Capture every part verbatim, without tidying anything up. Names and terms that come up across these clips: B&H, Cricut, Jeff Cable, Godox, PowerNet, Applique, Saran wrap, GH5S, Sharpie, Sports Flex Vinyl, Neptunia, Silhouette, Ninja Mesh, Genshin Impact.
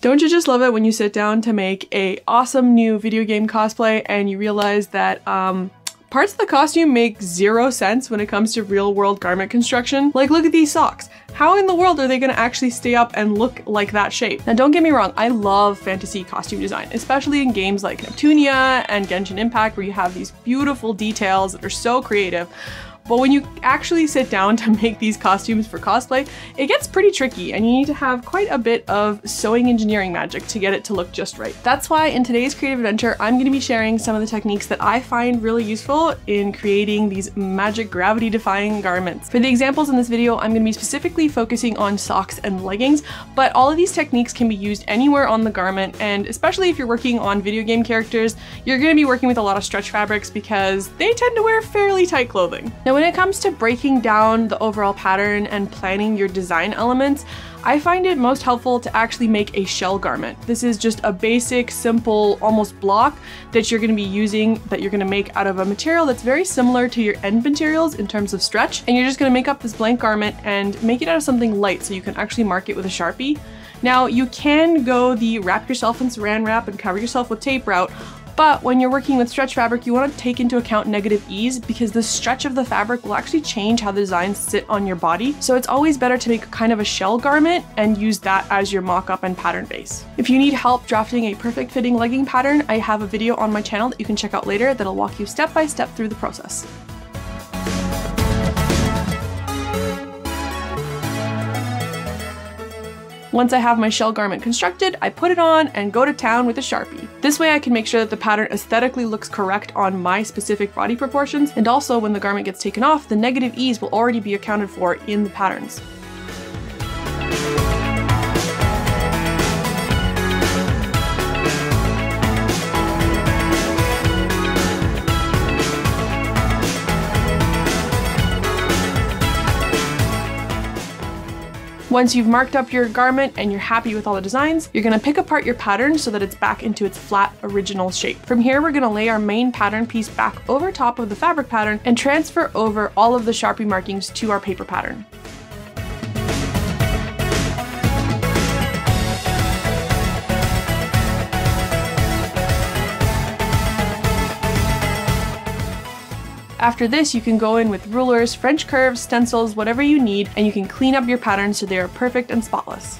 Don't you just love it when you sit down to make a awesome new video game cosplay and you realize that um, parts of the costume make zero sense when it comes to real world garment construction? Like, look at these socks. How in the world are they gonna actually stay up and look like that shape? Now don't get me wrong, I love fantasy costume design, especially in games like Neptunia and Genshin Impact where you have these beautiful details that are so creative. But when you actually sit down to make these costumes for cosplay, it gets pretty tricky and you need to have quite a bit of sewing engineering magic to get it to look just right. That's why in today's creative adventure, I'm going to be sharing some of the techniques that I find really useful in creating these magic gravity-defying garments. For the examples in this video, I'm going to be specifically focusing on socks and leggings, but all of these techniques can be used anywhere on the garment, and especially if you're working on video game characters, you're going to be working with a lot of stretch fabrics because they tend to wear fairly tight clothing. Now, when it comes to breaking down the overall pattern and planning your design elements, I find it most helpful to actually make a shell garment. This is just a basic, simple, almost block that you're going to be using, that you're going to make out of a material that's very similar to your end materials in terms of stretch, and you're just going to make up this blank garment and make it out of something light so you can actually mark it with a Sharpie. Now, you can go the wrap yourself in Saran wrap and cover yourself with tape route, but when you're working with stretch fabric, you want to take into account negative ease because the stretch of the fabric will actually change how the designs sit on your body. So it's always better to make kind of a shell garment and use that as your mock-up and pattern base. If you need help drafting a perfect fitting legging pattern, I have a video on my channel that you can check out later that'll walk you step by step through the process. Once I have my shell garment constructed, I put it on and go to town with a Sharpie. This way I can make sure that the pattern aesthetically looks correct on my specific body proportions, and also when the garment gets taken off, the negative ease will already be accounted for in the patterns. Once you've marked up your garment and you're happy with all the designs, you're gonna pick apart your pattern so that it's back into its flat original shape. From here, we're gonna lay our main pattern piece back over top of the fabric pattern and transfer over all of the Sharpie markings to our paper pattern. After this, you can go in with rulers, French curves, stencils, whatever you need, and you can clean up your pattern so they are perfect and spotless.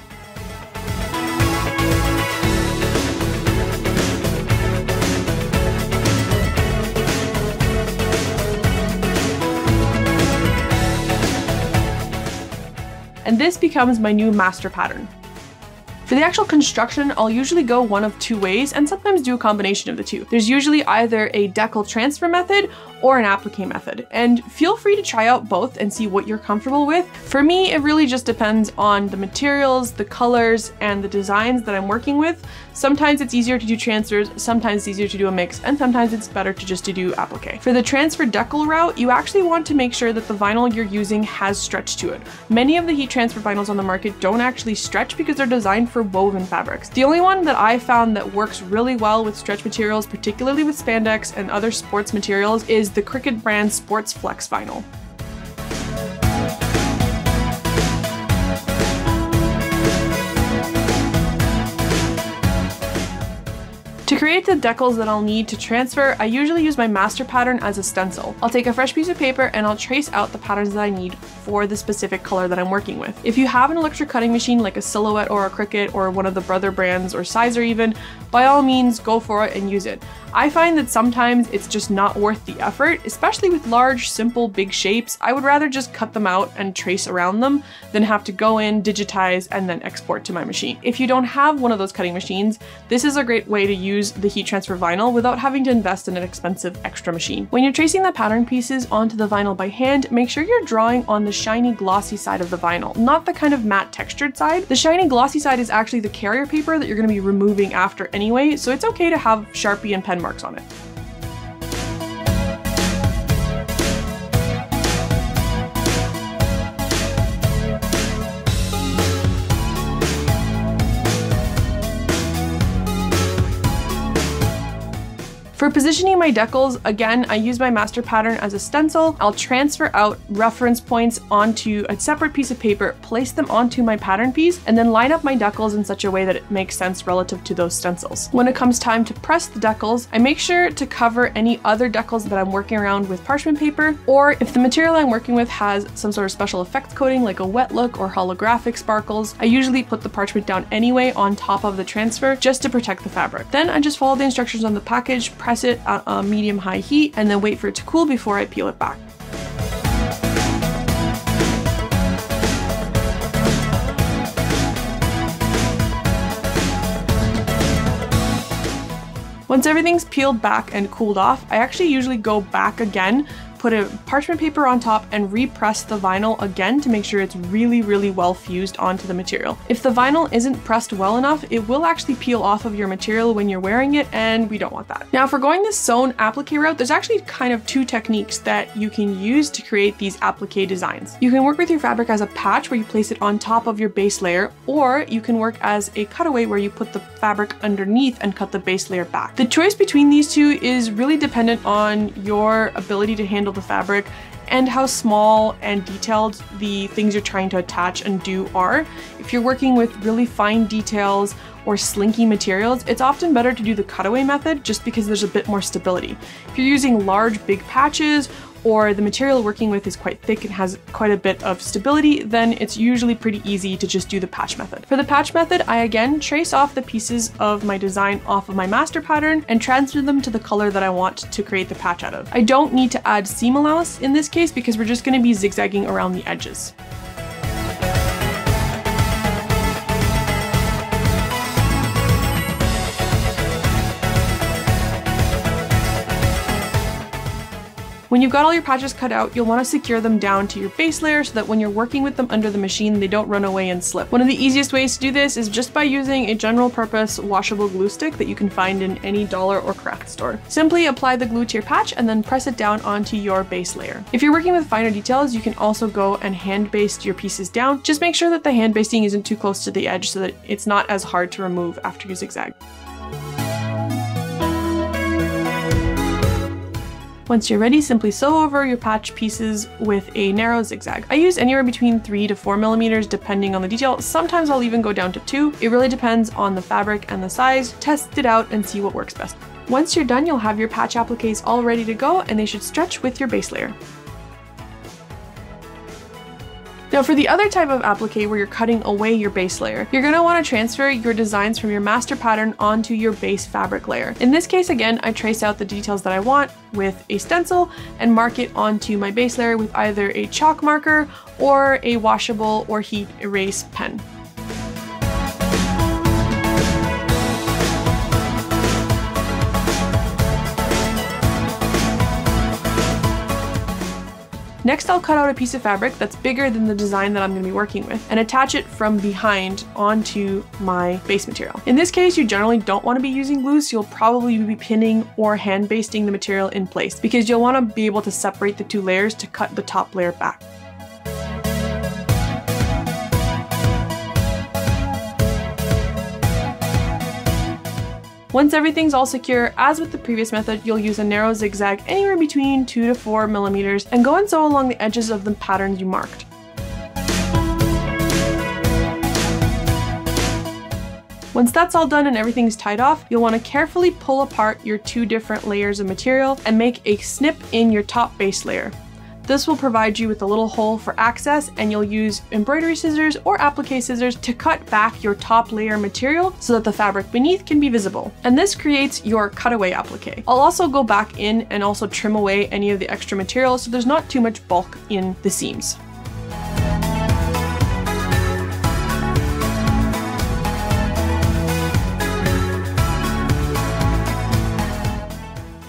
And this becomes my new master pattern. For the actual construction, I'll usually go one of two ways and sometimes do a combination of the two. There's usually either a decal transfer method or an applique method, and feel free to try out both and see what you're comfortable with. For me, it really just depends on the materials, the colors, and the designs that I'm working with. Sometimes it's easier to do transfers, sometimes it's easier to do a mix, and sometimes it's better to just to do applique. For the transfer decal route, you actually want to make sure that the vinyl you're using has stretch to it. Many of the heat transfer vinyls on the market don't actually stretch because they're designed for woven fabrics. The only one that I found that works really well with stretch materials, particularly with spandex and other sports materials, is the Cricut brand Sports Flex Vinyl. To create the decals that I'll need to transfer, I usually use my master pattern as a stencil. I'll take a fresh piece of paper and I'll trace out the patterns that I need for the specific color that I'm working with. If you have an electric cutting machine like a Silhouette or a Cricut or one of the brother brands or Sizer even, by all means go for it and use it. I find that sometimes it's just not worth the effort, especially with large, simple, big shapes. I would rather just cut them out and trace around them than have to go in, digitize, and then export to my machine. If you don't have one of those cutting machines, this is a great way to use the heat transfer vinyl without having to invest in an expensive extra machine. When you're tracing the pattern pieces onto the vinyl by hand, make sure you're drawing on the shiny glossy side of the vinyl, not the kind of matte textured side. The shiny glossy side is actually the carrier paper that you're going to be removing after anyway, so it's okay to have Sharpie and pen marks on it. For positioning my decals, again, I use my master pattern as a stencil. I'll transfer out reference points onto a separate piece of paper, place them onto my pattern piece, and then line up my decals in such a way that it makes sense relative to those stencils. When it comes time to press the decals, I make sure to cover any other decals that I'm working around with parchment paper, or if the material I'm working with has some sort of special effects coating like a wet look or holographic sparkles, I usually put the parchment down anyway on top of the transfer just to protect the fabric. Then I just follow the instructions on the package, press it at a medium-high heat, and then wait for it to cool before I peel it back. Once everything's peeled back and cooled off, I actually usually go back again, put a parchment paper on top, and repress the vinyl again to make sure it's really, really well fused onto the material. If the vinyl isn't pressed well enough, it will actually peel off of your material when you're wearing it, and we don't want that. Now, if we're going the sewn applique route, there's actually kind of two techniques that you can use to create these applique designs. You can work with your fabric as a patch where you place it on top of your base layer, or you can work as a cutaway where you put the fabric underneath and cut the base layer back. The choice between these two is really dependent on your ability to handle the fabric and how small and detailed the things you're trying to attach and do are. If you're working with really fine details or slinky materials, it's often better to do the cutaway method just because there's a bit more stability. If you're using large, big patches, or the material working with is quite thick and has quite a bit of stability, then it's usually pretty easy to just do the patch method. For the patch method, I again trace off the pieces of my design off of my master pattern and transfer them to the color that I want to create the patch out of. I don't need to add seam allowance in this case because we're just going to be zigzagging around the edges. When you've got all your patches cut out, you'll want to secure them down to your base layer so that when you're working with them under the machine, they don't run away and slip. One of the easiest ways to do this is just by using a general purpose washable glue stick that you can find in any dollar or craft store. Simply apply the glue to your patch and then press it down onto your base layer. If you're working with finer details, you can also go and hand baste your pieces down. Just make sure that the hand basting isn't too close to the edge so that it's not as hard to remove after you zigzag. Once you're ready, simply sew over your patch pieces with a narrow zigzag. I use anywhere between three to four millimeters depending on the detail. Sometimes I'll even go down to two. It really depends on the fabric and the size. Test it out and see what works best. Once you're done, you'll have your patch appliques all ready to go, and they should stretch with your base layer. Now, for the other type of applique where you're cutting away your base layer, you're going to want to transfer your designs from your master pattern onto your base fabric layer. In this case, again, I trace out the details that I want with a stencil and mark it onto my base layer with either a chalk marker or a washable or heat erase pen. Next, I'll cut out a piece of fabric that's bigger than the design that I'm going to be working with and attach it from behind onto my base material. In this case, you generally don't want to be using glue, so you'll probably be pinning or hand basting the material in place because you'll want to be able to separate the two layers to cut the top layer back. Once everything's all secure, as with the previous method, you'll use a narrow zigzag anywhere between two to four millimeters and go and sew along the edges of the patterns you marked. Once that's all done and everything's tied off, you'll want to carefully pull apart your two different layers of material and make a snip in your top base layer. This will provide you with a little hole for access, and you'll use embroidery scissors or applique scissors to cut back your top layer material so that the fabric beneath can be visible. And this creates your cutaway applique. I'll also go back in and also trim away any of the extra material so there's not too much bulk in the seams.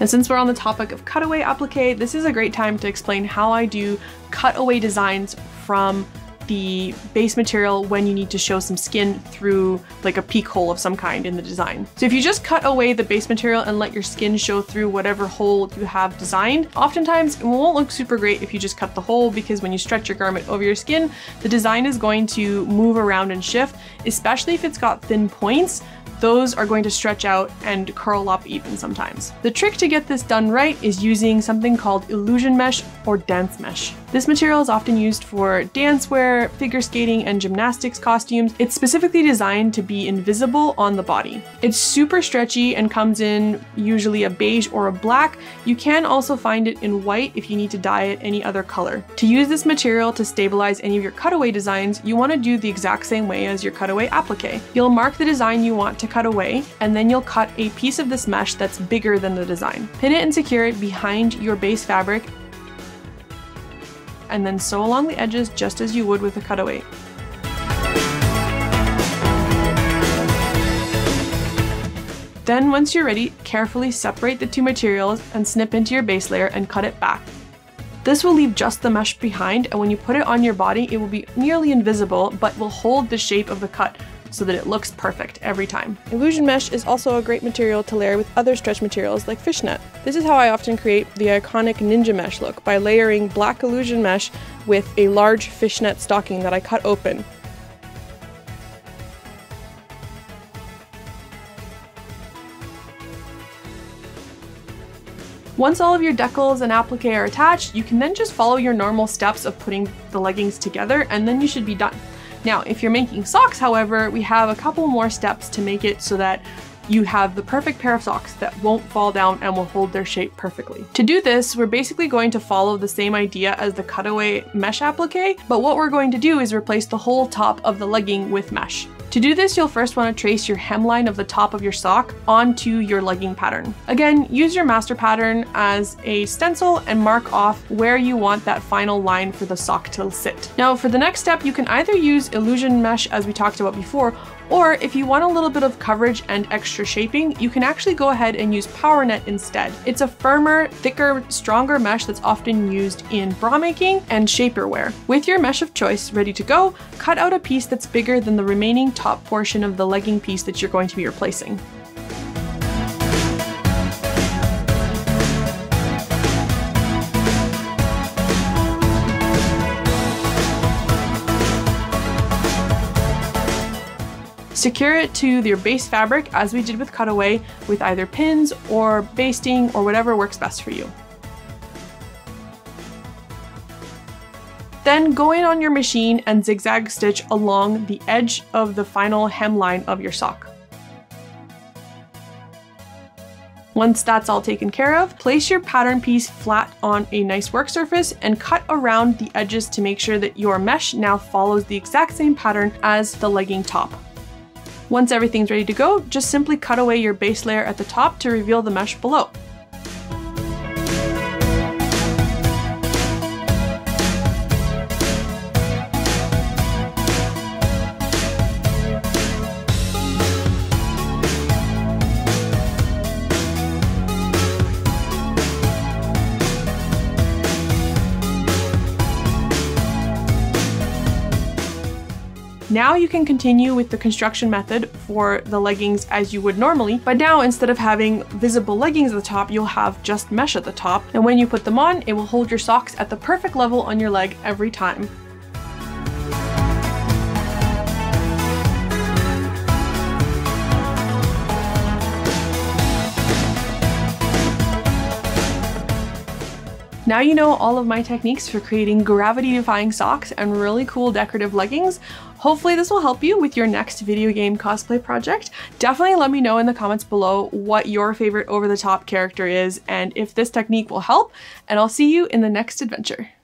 And since we're on the topic of cutaway applique, this is a great time to explain how I do cutaway designs from the base material when you need to show some skin through like a peek hole of some kind in the design. So if you just cut away the base material and let your skin show through whatever hole you have designed, oftentimes it won't look super great if you just cut the hole, because when you stretch your garment over your skin, the design is going to move around and shift, especially if it's got thin points. Those are going to stretch out and curl up even sometimes. The trick to get this done right is using something called illusion mesh or dance mesh. This material is often used for dancewear, figure skating, and gymnastics costumes. It's specifically designed to be invisible on the body. It's super stretchy and comes in usually a beige or a black. You can also find it in white if you need to dye it any other color. To use this material to stabilize any of your cutaway designs, you want to do the exact same way as your cutaway applique. You'll mark the design you want to cut away, and then you'll cut a piece of this mesh that's bigger than the design. Pin it and secure it behind your base fabric, and then sew along the edges just as you would with a cutaway. Then once you're ready, carefully separate the two materials and snip into your base layer and cut it back. This will leave just the mesh behind, and when you put it on your body, it will be nearly invisible, but will hold the shape of the cut, so that it looks perfect every time. Illusion mesh is also a great material to layer with other stretch materials like fishnet. This is how I often create the iconic ninja mesh look, by layering black illusion mesh with a large fishnet stocking that I cut open. Once all of your decals and applique are attached, you can then just follow your normal steps of putting the leggings together, and then you should be done. Now, if you're making socks, however, we have a couple more steps to make it so that you have the perfect pair of socks that won't fall down and will hold their shape perfectly. To do this, we're basically going to follow the same idea as the cutaway mesh applique, but what we're going to do is replace the whole top of the legging with mesh. To do this, you'll first want to trace your hemline of the top of your sock onto your legging pattern. Again, use your master pattern as a stencil and mark off where you want that final line for the sock to sit. Now, for the next step, you can either use illusion mesh as we talked about before, or if you want a little bit of coverage and extra shaping, you can actually go ahead and use PowerNet instead. It's a firmer, thicker, stronger mesh that's often used in bra making and shaperwear. With your mesh of choice ready to go, cut out a piece that's bigger than the remaining top portion of the legging piece that you're going to be replacing. Secure it to your base fabric as we did with cutaway, with either pins or basting or whatever works best for you. Then go in on your machine and zigzag stitch along the edge of the final hemline of your sock. Once that's all taken care of, place your pattern piece flat on a nice work surface and cut around the edges to make sure that your mesh now follows the exact same pattern as the legging top. Once everything's ready to go, just simply cut away your base layer at the top to reveal the mesh below. Now you can continue with the construction method for the leggings as you would normally, but now instead of having visible leggings at the top, you'll have just mesh at the top, and when you put them on, it will hold your socks at the perfect level on your leg every time. Now you know all of my techniques for creating gravity-defying socks and really cool decorative leggings. Hopefully this will help you with your next video game cosplay project. Definitely let me know in the comments below what your favorite over-the-top character is and if this technique will help, and I'll see you in the next adventure.